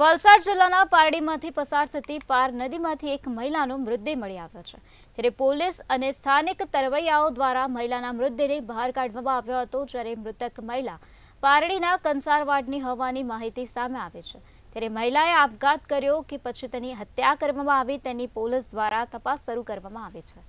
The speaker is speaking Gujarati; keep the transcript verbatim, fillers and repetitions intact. વલસાડ જિલ્લાના પારડીમાંથી પસાર થતી પાર નદીમાંથી એક મહિલાનો મૃતદેહ મળી આવ્યો છે, ત્યારે પોલીસ અને સ્થાનિક તરવૈયાઓ દ્વારા મહિલાના મૃતદેહને બહાર કાઢવામાં આવ્યો હતો। જ્યારે મૃતક મહિલા પારડીના કંસારવાડની હોવાની માહિતી સામે આવી છે, ત્યારે મહિલાએ આપઘાત કર્યો કે પછી તેની હત્યા કરવામાં આવી તેની પોલીસ દ્વારા તપાસ શરૂ કરવામાં આવી છે।